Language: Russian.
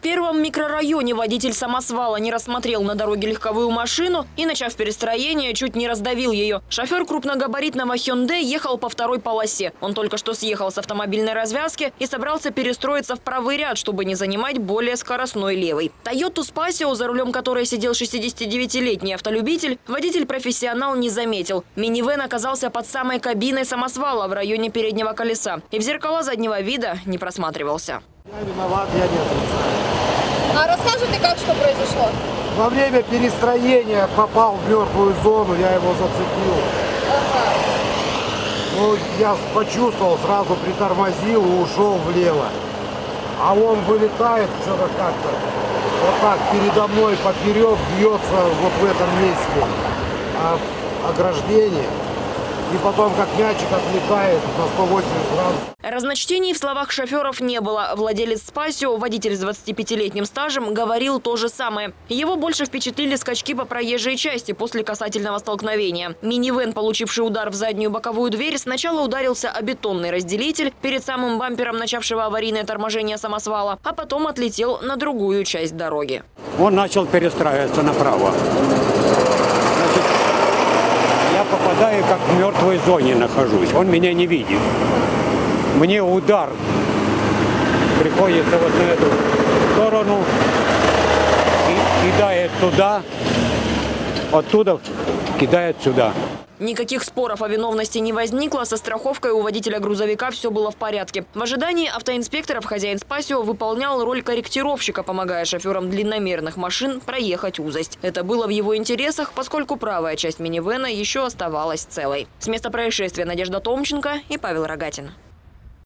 первом микрорайоне водитель самосвала не рассмотрел на дороге легковую машину и, начав перестроение, чуть не раздавил ее. Шофер крупногабаритного Hyundai ехал по второй полосе. Он только что съехал с автомобильной развязки и собрался перестроиться в правый ряд, чтобы не занимать более скоростной левый. Toyota Spasio, за рулем которой сидел 69-летний автолюбитель, водитель-профессионал не заметил. Минивэн оказался под самой кабиной самосвала в районе переднего колеса и в зеркала заднего вида не просматривался. Я виноват, я не отрицаю. А расскажите, как что произошло? Во время перестроения попал в мертвую зону, я его зацепил. Ага. Ну, я почувствовал, сразу притормозил и ушел влево. А он вылетает что-то как-то, вот так передо мной поперек бьется вот в этом месте ограждение. И потом как мячик отлетает на 180 градусов. Разночтений в словах шоферов не было. Владелец Спасио, водитель с 25-летним стажем, говорил то же самое. Его больше впечатлили скачки по проезжей части после касательного столкновения. Минивэн, получивший удар в заднюю боковую дверь, сначала ударился о бетонный разделитель перед самым бампером начавшего аварийное торможение самосвала, а потом отлетел на другую часть дороги. Он начал перестраиваться направо. Попадаю, как в мертвой зоне нахожусь. Он меня не видит. Мне удар приходится вот на эту сторону и кидает туда, оттуда кидает сюда. Никаких споров о виновности не возникло. Со страховкой у водителя грузовика все было в порядке. В ожидании автоинспекторов хозяин Спасио выполнял роль корректировщика, помогая шоферам длинномерных машин проехать узость. Это было в его интересах, поскольку правая часть минивэна еще оставалась целой. С места происшествия Надежда Томченко и Павел Рогатин.